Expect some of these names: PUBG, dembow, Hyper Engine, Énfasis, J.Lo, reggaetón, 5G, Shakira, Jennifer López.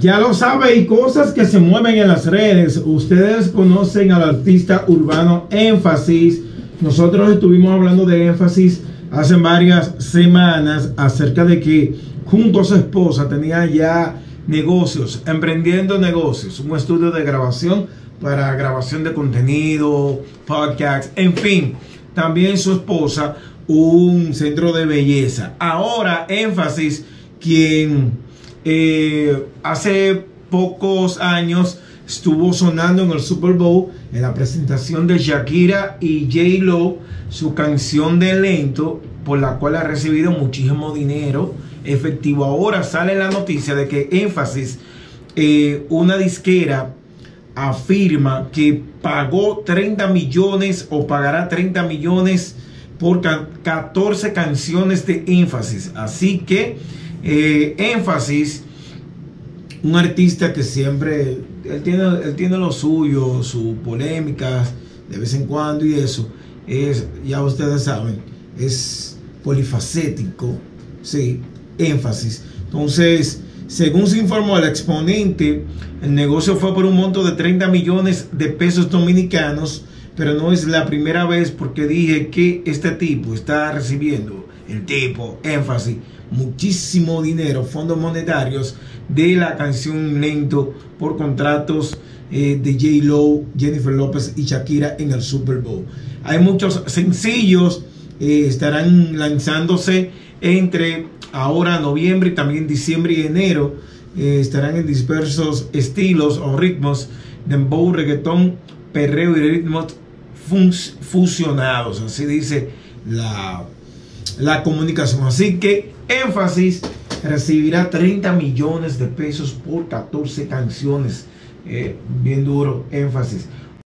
Ya lo sabe, y cosas que se mueven en las redes. Ustedes conocen al artista urbano Énfasis. Nosotros estuvimos hablando de Énfasis hace varias semanas acerca de que junto a su esposa tenía ya negocios, emprendiendo negocios, un estudio de grabación para grabación de contenido, podcasts, en fin. También su esposa, un centro de belleza. Ahora Énfasis, quien hace pocos años estuvo sonando en el Super Bowl en la presentación de Shakira y J.Lo, su canción de Lento, por la cual ha recibido muchísimo dinero efectivo. Ahora sale la noticia de que Énfasis, una disquera, afirma que pagó 30 millones o pagará 30 millones por 14 canciones de Énfasis. Así que Énfasis, un artista que siempre él tiene lo suyo, sus polémicas de vez en cuando y eso, es, ya ustedes saben, es polifacético, sí, Énfasis. Entonces, según se informó el exponente, el negocio fue por un monto de 30 millones de pesos dominicanos, pero no es la primera vez, porque dije que este tipo está recibiendo, el tipo Énfasis, muchísimo dinero, fondos monetarios de la canción Lento por contratos de J.Lo, Jennifer López y Shakira en el Super Bowl. Hay muchos sencillos, estarán lanzándose entre ahora noviembre y también diciembre y enero. Estarán en dispersos estilos o ritmos: dembow, reggaetón, perreo y ritmos fusionados, así dice la comunicación. Así que Énfasis recibirá 30 millones de pesos por 14 canciones. Bien duro, Énfasis.